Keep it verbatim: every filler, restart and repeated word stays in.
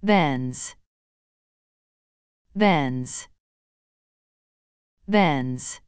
Benz, Benz, Benz.